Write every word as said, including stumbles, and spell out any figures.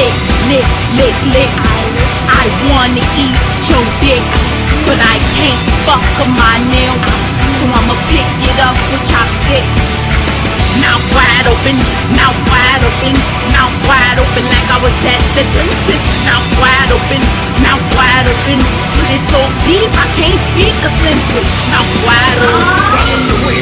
lick, lick, lick, lick. I wanna eat your dick, but I can't fuck with my nails, so I'ma pick it up with chopsticks. Mouth wide open, mouth wide open, mouth wide open like I was at the dentist. Mouth wide open, mouth wide open, but it's so deep I can't speak a sentence. Mouth wide open.